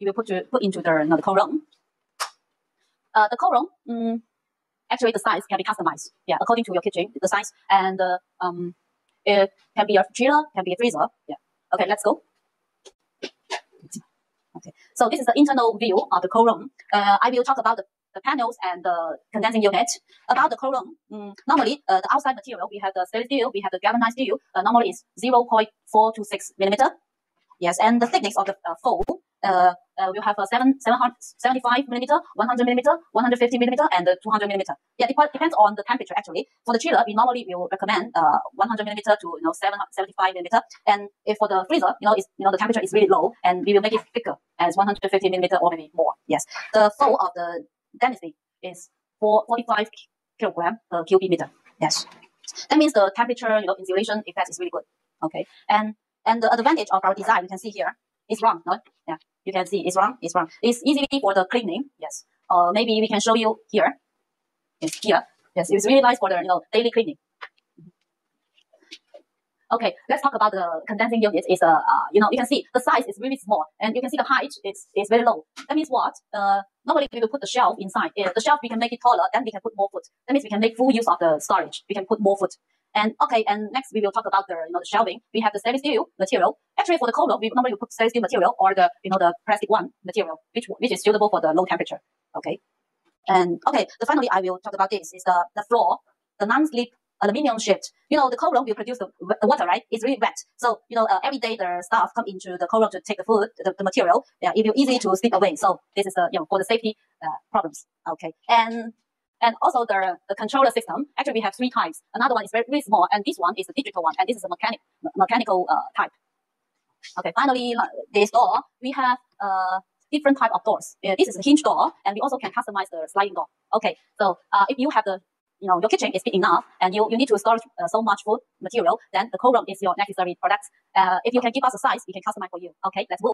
you will put into the, the column. The column, actually the size can be customized. Yeah, according to your kitchen, the size, and it can be a chiller, can be a freezer. Yeah. Okay, let's go. Okay, so this is the internal view of the column. I will talk about the panels and the condensing unit. About the column, normally the outside material, we have the stainless steel, we have the galvanized steel. Normally it's 0.426 millimeter. Yes, and the thickness of the foam will have a 75 millimeter, 100 millimeter, 150 millimeter, and 200 millimeter. Yeah, it depends on the temperature actually. For the chiller, we normally will recommend 100 millimeter to 75 millimeter. And if for the freezer, the temperature is really low, and we will make it thicker as 150 millimeter or maybe more. Yes, the foam of the density is 45 kilogram per cubic meter. Yes, that means the temperature insulation effect is really good. Okay, and the advantage of our design, you can see here, it's round, no? Yeah, you can see it's round, it's round. It's easy for the cleaning, yes. Maybe we can show you here. Yes, here. Yes, it's really nice for the daily cleaning. Okay, let's talk about the condensing unit. It's you can see the size is really small, and you can see the height is very low. That means what? Normally we will put the shelf inside. If the shelf, we can make it taller, then we can put more food. That means we can make full use of the storage. We can put more food. And okay, and next we will talk about the the shelving. We have the stainless steel material. Actually, for the column, we normally put stainless steel material or the the plastic one material, which is suitable for the low temperature. Okay, and okay, finally I will talk about this is the floor, the non-slip aluminium sheet. The column will produce the water, right? It's really wet. So every day the staff come into the column to take the food, the material. Yeah, it will easy to slip away. So this is the for the safety problems. Okay, and also the controller system. Actually, we have three types. Another one is very, very small, and this one is the digital one, and this is a mechanical type. Okay, finally, this door, we have different type of doors. This is a hinge door, and we also can customize the sliding door. Okay, so if you have your kitchen is big enough, and you need to store so much food material, then the column is your necessary product. If you can give us a size, we can customize for you. Okay, let's move.